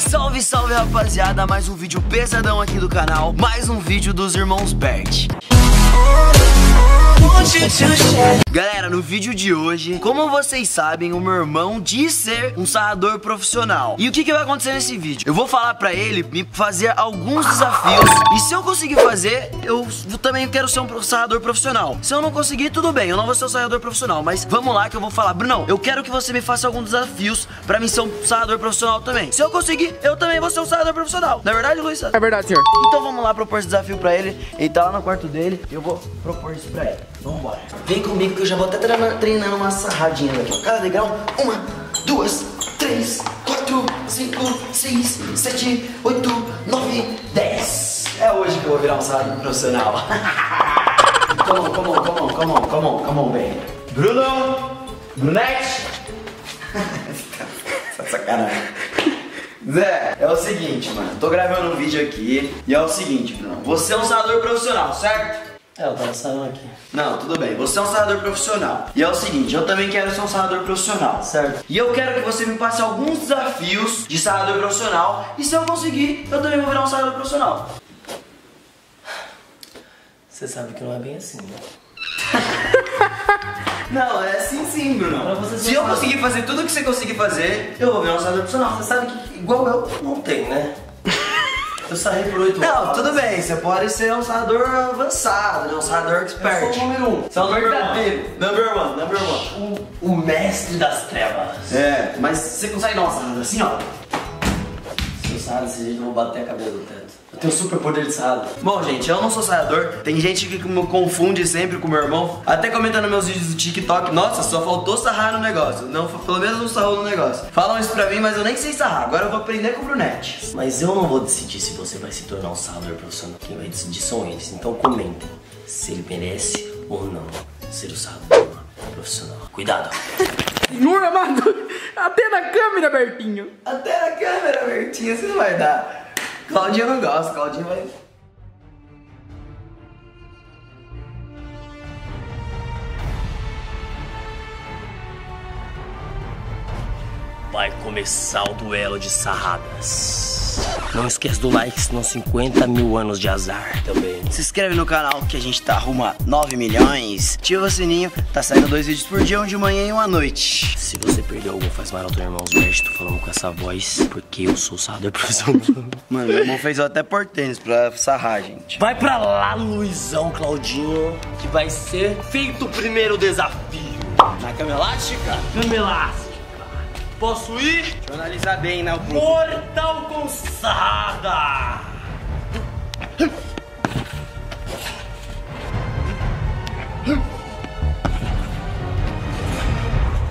Salve, salve, rapaziada, mais um vídeo pesadão aqui do canal, mais um vídeo dos Irmãos Berti. Galera, no vídeo de hoje, como vocês sabem, o meu irmão diz ser um sarrador profissional. E o que vai acontecer nesse vídeo? Eu vou falar pra ele me fazer alguns desafios. E se eu conseguir fazer, eu também quero ser um sarrador profissional. Se eu não conseguir, tudo bem, eu não vou ser um sarrador profissional. Mas vamos lá que eu vou falar: Bruno, eu quero que você me faça alguns desafios pra mim ser um sarrador profissional também. Se eu conseguir, eu também vou ser um sarrador profissional. Não é verdade, Luiz? É verdade, senhor. Então vamos lá propor esse desafio pra ele. Ele tá lá no quarto dele e eu vou propor isso pra ele. Vambora. Vem comigo que eu já vou até treinando uma sarradinha daqui. Ó. Cada degrau, 1, 2, 3, 4, 5, 6, 7, 8, 9, 10. É hoje que eu vou virar um sarrador profissional. come on, baby. Bruno! Brunete! Sacanagem. Zé, é o seguinte, mano. Tô gravando um vídeo aqui e é o seguinte, Bruno. Você é um sarrador profissional, certo? É, eu tava sarando aqui. Não, tudo bem, você é um sarrador profissional. E é o seguinte, eu também quero ser um sarrador profissional. Certo. E eu quero que você me passe alguns desafios de sarrador profissional. E se eu conseguir, eu também vou virar um sarrador profissional. Você sabe que não é bem assim, né? Não, é assim sim, Bruno. Se eu conseguir fazer tudo o que você conseguir fazer, eu vou virar um sarrador profissional. Você sabe que igual eu não tenho, né? Eu sarrei por 8 anos. Não, tudo bem, você pode ser um sarrador avançado, um sarrador expert. Eu sou o número 1. Você é o verdadeiro. Number one. O mestre das trevas. É, mas você consegue dar uma sarrada assim, ó. Se eu sarrar desse jeito, eu vou bater a cabeça do teto. Eu tenho super poder de sarrada. Bom, gente, eu não sou sarrador. Tem gente que me confunde sempre com meu irmão. Até comenta nos meus vídeos do TikTok: nossa, só faltou sarrar no negócio. Não, pelo menos não sarrou no negócio. Falam isso pra mim, mas eu nem sei sarrar. Agora eu vou aprender com o Brunete. Mas eu não vou decidir se você vai se tornar um sarrador profissional. Quem vai decidir são eles. Então comentem se ele merece ou não ser o sarrador profissional. Cuidado. Senhor amado, até na câmera, Bertinho. Até na câmera, Bertinho. Você não vai dar. Claudinha não gosta, Claudinha vai... Vai começar o duelo de sarradas. Não esquece do like, senão 50 mil anos de azar também. Se inscreve no canal que a gente tá rumo a 9 milhões. Ativa o sininho, tá saindo 2 vídeos por dia, um de manhã e um à noite. Se você perdeu o Goffaz Maralto, Irmãos Verde, tô falando com essa voz, porque eu sou sarrador profissional. Mano, meu irmão fez eu até por tênis pra sarrar, gente. Vai pra lá, Luizão, Claudinho, que vai ser feito o primeiro desafio. Na cama elástica? Cama elástica. Posso ir? Deixa eu analisar bem, né? Mortal com sarrada!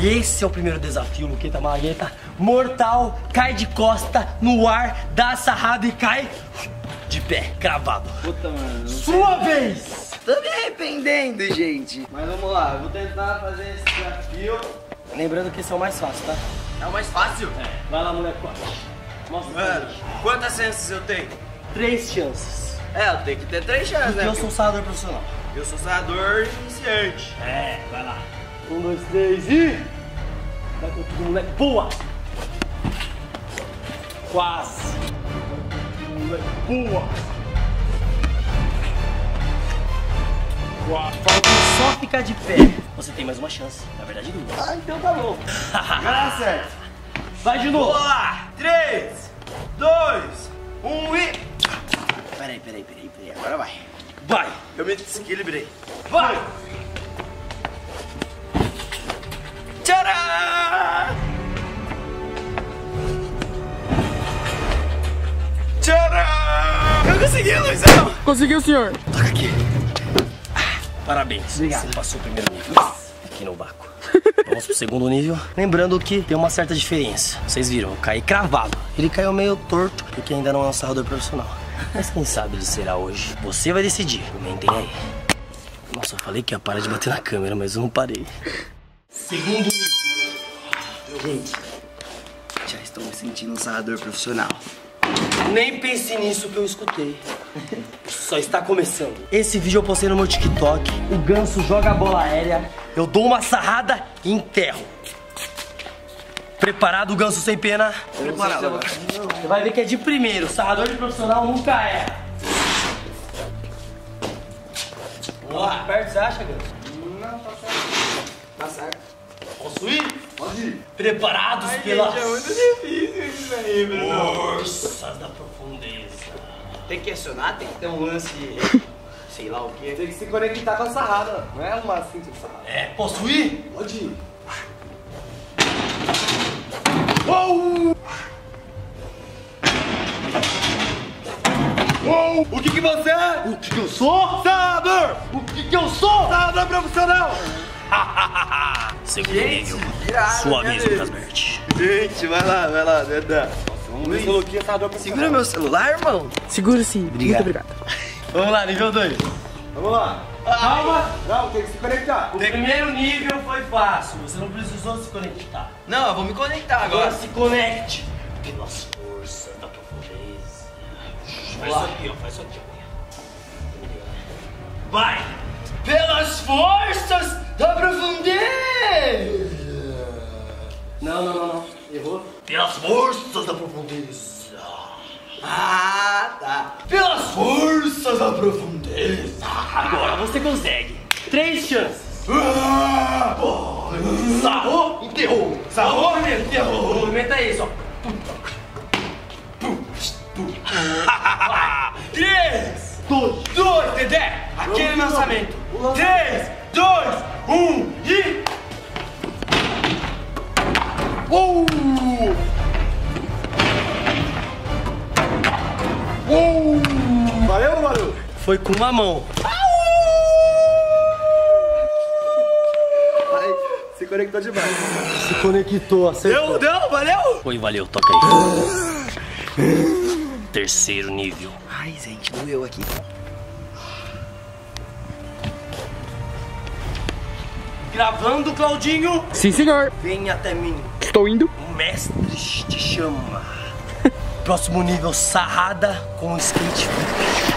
Esse é o primeiro desafio, Luqueta Margueta. Mortal, cai de costa no ar, dá sarrada e cai de pé, cravado. Puta, mano. Sua vez! Tô me arrependendo, gente. Mas vamos lá, eu vou tentar fazer esse desafio. Lembrando que esse é o mais fácil, tá? É o mais fácil? É. Vai lá, moleque. Mostra. Mano, quantas chances eu tenho? 3 chances. É, eu tenho que ter 3 chances, porque né? Eu sou sarrador profissional. Eu sou sarrador iniciante. É, vai lá. 1, 2, 3 e... Vai com tudo, moleque. Boa! Quase. Moleque, boa! Boa! Falta só ficar de pé. Você tem mais uma chance, na verdade 2. Ah, então tá bom. Vai certo. Vai de novo. Vamos lá. 3, 2, 1 e... Peraí. Agora vai. Vai. Eu me desequilibrei. Vai. Tcharam! Eu consegui, Luizão. Conseguiu, senhor. Toca aqui. Parabéns, obrigado. Você passou o primeiro nível aqui no vácuo. Vamos pro segundo nível. Lembrando que tem uma certa diferença. Vocês viram, eu caí cravado. Ele caiu meio torto, porque ainda não é um sarrador profissional. Mas quem sabe ele será hoje. Você vai decidir, comentem aí. Nossa, eu falei que ia parar de bater na câmera, mas eu não parei. Segundo nível. Gente, já estou me sentindo um sarrador profissional. Nem pense nisso que eu escutei. Só está começando. Esse vídeo eu postei no meu TikTok. O ganso joga a bola aérea. Eu dou uma sarrada e enterro. Preparado, ganso sem pena? Preparado. Você vai ver que é de primeiro. Sarrador de profissional nunca erra. Boa. Perto você acha, ganso? Não, tá certo. Tá certo. Posso ir? Pode ir. Preparados pela... É muito difícil isso aí, Bruno. Forças da profundeza. Tem que questionar, tem que ter um lance... Sei lá o quê. Tem que se conectar com a sarrada. Não é uma assim de sarrada. É, posso ir? Pode ir. Uou! Uou! O que você é? O que eu sou? Sarrador! O que eu sou? Sarrador profissional! Segundo nível, sua vez, Lucas Berti. Gente, vai lá, Dedé. Segura meu celular, irmão. Segura sim, muito obrigado. Vamos lá, nível 2. Vamos lá. Calma. Não, tem que se conectar. O primeiro nível foi fácil. Você não precisou se conectar. Não, eu vou me conectar agora. Agora se conecte. Pelas forças da profundeza. Faz isso aqui, ó. Faz isso aqui, ó. Vai. Pelas forças da profundeza. Não, não, não, não. Errou. Pelas forças da profundeza. Ah, tá. Pelas forças da profundeza. Agora você consegue. 3 chances. Sarrou, enterrou. Sarrou, enterrou. Movimenta aí, só. 3, 2, 1, Dedé. Aquele lançamento. 3, 2, 1 e... Valeu, não valeu? Foi com uma mão. Ai, se conectou demais. Se conectou, acertou. Deu, valeu? Foi, valeu, toca aí. Terceiro nível. Ai, gente, doeu aqui. Gravando, Claudinho? Sim, senhor. Vem até mim. Estou indo. O mestre te chama. Próximo nível, sarrada com skate.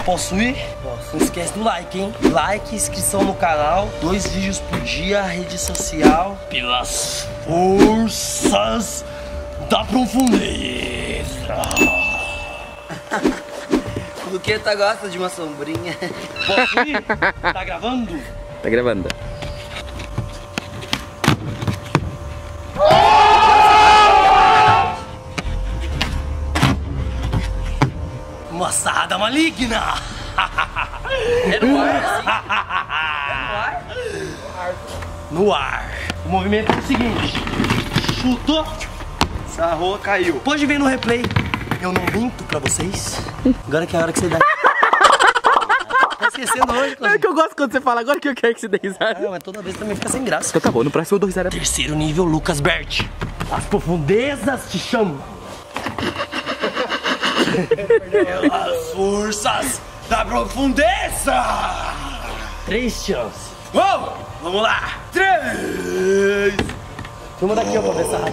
Posso ir? Posso. Não esquece do like, hein? Like, inscrição no canal, 2 vídeos por dia, rede social. Pelas forças da profundeza. O Luqueta gosta de uma sombrinha. Posso ir? Tá gravando? Tá gravando. Uma sarrada maligna! É no ar, sim. É no ar? No ar. O movimento é o seguinte. Chutou. Sarrou, caiu. Pode ver no replay. Eu não minto pra vocês. Agora que é a hora que você dá. Tá esquecendo hoje, Claudinho. É que eu gosto quando você fala, agora que eu quero que você dê risada. Ah, mas toda vez também fica sem graça. Então tá bom, no próximo eu dou risada. Terceiro nível, Lucas Berti. As profundezas te chamam. Pelas forças da profundeza. 3 chances. Uou! Vamos lá. 3. Vamos daqui, ó, pra ver sarrada.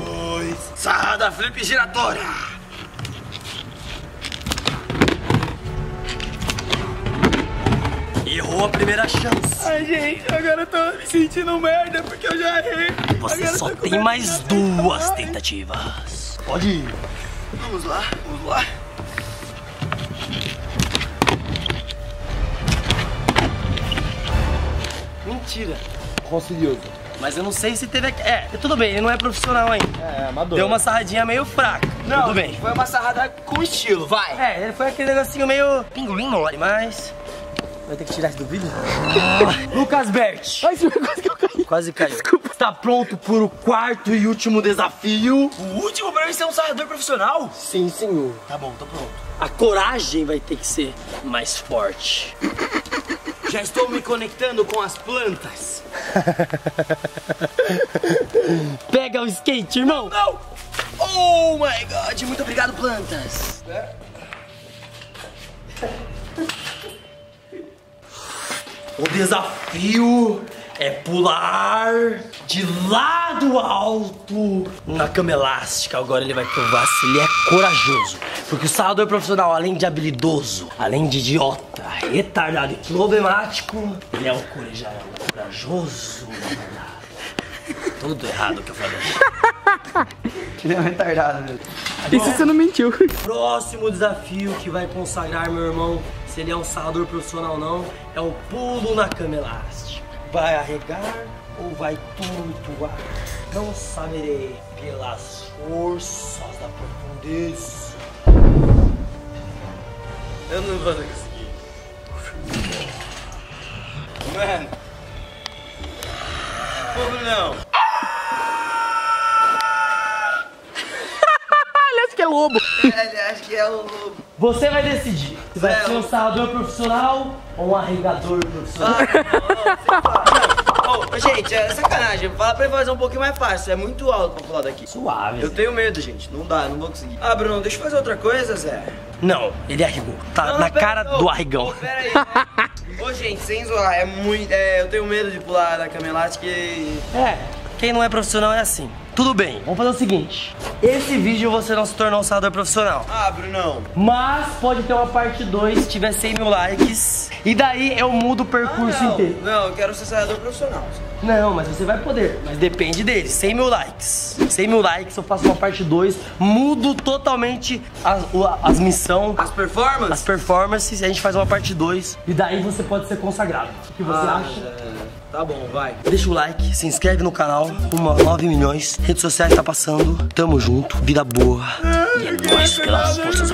Sarrada flip giratória. Errou a primeira chance. Ai, gente, agora eu tô me sentindo merda porque eu já errei. Você agora só tem mais 2 tentativas. Pode ir. Vamos lá, vamos lá. Mentira. Conseguiu. Mas eu não sei se teve... É, tudo bem, ele não é profissional ainda. É, amador. Deu uma sarradinha meio fraca. Não, tudo bem. Foi uma sarrada com estilo, vai. É, ele foi aquele negocinho meio pinguim mole, mas... Vai ter que tirar isso do vídeo? Lucas Berti. Ai, quase que eu caí. Quase caiu. Desculpa. Está pronto para o 4º e último desafio. O último pra mim ser um sarrador profissional? Sim, senhor. Tá bom, tô pronto. A coragem vai ter que ser mais forte. Já estou me conectando com as plantas. Pega o skate, irmão. Não! Oh my God, muito obrigado, plantas. O desafio é pular de lado alto na cama elástica. Agora ele vai provar se ele é corajoso. Porque o sarrador profissional, além de habilidoso, além de idiota, retardado e problemático, ele é um corajoso. Tudo errado que eu falei. Ele é retardado, velho. Isso você não mentiu. Próximo desafio que vai consagrar meu irmão, se ele é um salador profissional ou não, é o pulo na cama elástica. Vai arregar ou vai tumultuar? Não saberei pelas forças da profundeza. Eu não vou conseguir. Mano. Como não? Ele acha que é lobo. Ele acha que é o lobo. Você vai decidir se vai ser um sarrador profissional ou um arregador profissional. Oh, gente, é sacanagem. Fala pra ele fazer um pouquinho mais fácil. É muito alto pra pular daqui. Suave. Eu tenho medo, gente. Não dá, não vou conseguir. Ah, Bruno, deixa eu fazer outra coisa, Zé. Não, ele arregou. Tá não, na cara do arregão. Oh, pera aí. Ô, oh, gente, sem zoar. É muito... eu tenho medo de pular da cama elástica e... É, quem não é profissional é assim. Tudo bem, vamos fazer o seguinte. Esse vídeo você não se tornou um salador profissional. Ah, Brunão. Mas pode ter uma parte 2 se tiver 100 mil likes. E daí eu mudo o percurso inteiro. Não, eu quero ser salador profissional. Não, mas você vai poder. Mas depende dele, 100 mil likes. 100 mil likes, eu faço uma parte 2. Mudo totalmente as missões. As performances? As performances, a gente faz uma parte 2. E daí você pode ser consagrado. O que você acha? É. Tá bom, vai. Deixa o like, se inscreve no canal. 9 milhões. Redes sociais tá passando. Tamo junto. Vida boa. E é nóis pelas forças.